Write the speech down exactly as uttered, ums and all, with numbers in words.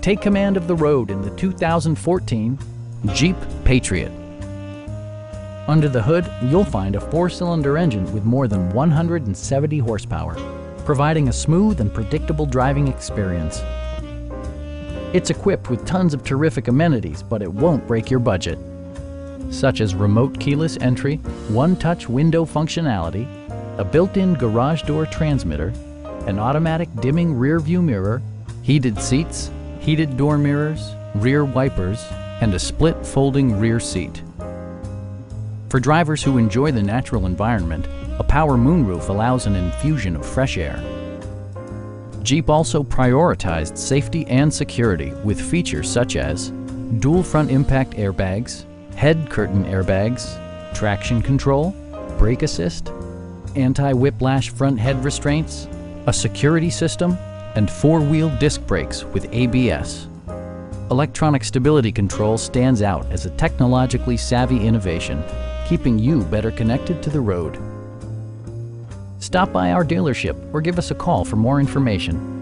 Take command of the road in the two thousand fourteen Jeep Patriot. Under the hood, you'll find a four-cylinder engine with more than one hundred seventy horsepower, providing a smooth and predictable driving experience. It's equipped with tons of terrific amenities, but it won't break your budget, such as remote keyless entry, one-touch window functionality, a built-in garage door transmitter, an automatic dimming rear-view mirror, heated seats, heated door mirrors, rear wipers, and a split folding rear seat. For drivers who enjoy the natural environment, a power moonroof allows an infusion of fresh air. Jeep also prioritized safety and security with features such as dual front impact airbags, head curtain airbags, traction control, brake assist, anti-whiplash front head restraints, a security system, and four-wheel disc brakes with A B S. Electronic stability control stands out as a technologically savvy innovation, keeping you better connected to the road. Stop by our dealership or give us a call for more information.